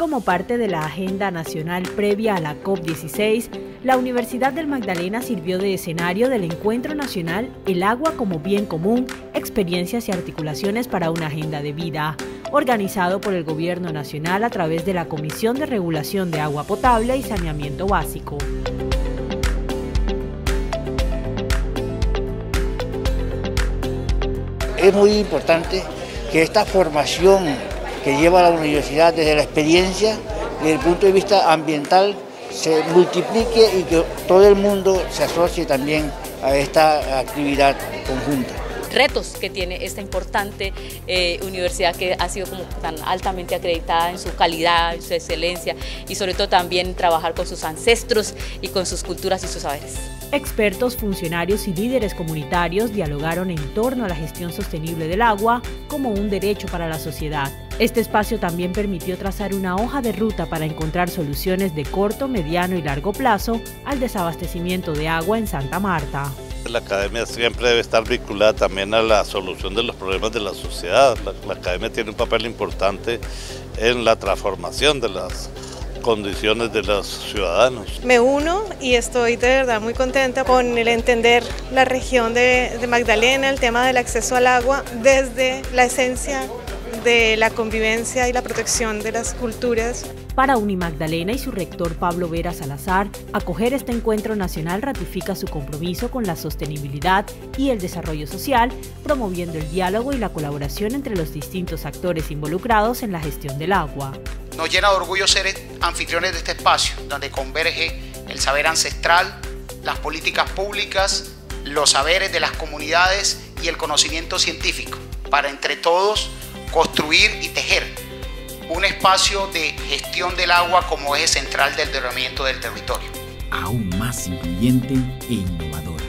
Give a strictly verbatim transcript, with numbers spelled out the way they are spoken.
Como parte de la agenda nacional previa a la COP dieciséis, la Universidad del Magdalena sirvió de escenario del encuentro nacional El agua como bien común, experiencias y articulaciones para una agenda de vida, organizado por el Gobierno Nacional a través de la Comisión de Regulación de Agua Potable y Saneamiento Básico. Es muy importante que esta formación que lleva la universidad desde la experiencia, desde el punto de vista ambiental, se multiplique y que todo el mundo se asocie también a esta actividad conjunta. Retos que tiene esta importante eh, universidad, que ha sido como tan altamente acreditada en su calidad, en su excelencia, y sobre todo también trabajar con sus ancestros y con sus culturas y sus saberes. Expertos, funcionarios y líderes comunitarios dialogaron en torno a la gestión sostenible del agua como un derecho para la sociedad. Este espacio también permitió trazar una hoja de ruta para encontrar soluciones de corto, mediano y largo plazo al desabastecimiento de agua en Santa Marta. La academia siempre debe estar vinculada también a la solución de los problemas de la sociedad. La, la academia tiene un papel importante en la transformación de las condiciones de los ciudadanos. Me uno y estoy de verdad muy contenta con el entender la región de, de Magdalena, el tema del acceso al agua desde la esencia de la convivencia y la protección de las culturas. Para Unimagdalena y su rector Pablo Vera Salazar, acoger este encuentro nacional ratifica su compromiso con la sostenibilidad y el desarrollo social, promoviendo el diálogo y la colaboración entre los distintos actores involucrados en la gestión del agua. Nos llena de orgullo ser anfitriones de este espacio, donde converge el saber ancestral, las políticas públicas, los saberes de las comunidades y el conocimiento científico, para entre todos construir y tejer un espacio de gestión del agua como eje central del desarrollo del territorio. Aún más incluyente e innovador.